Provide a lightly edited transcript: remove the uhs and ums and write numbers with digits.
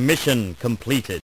Mission completed.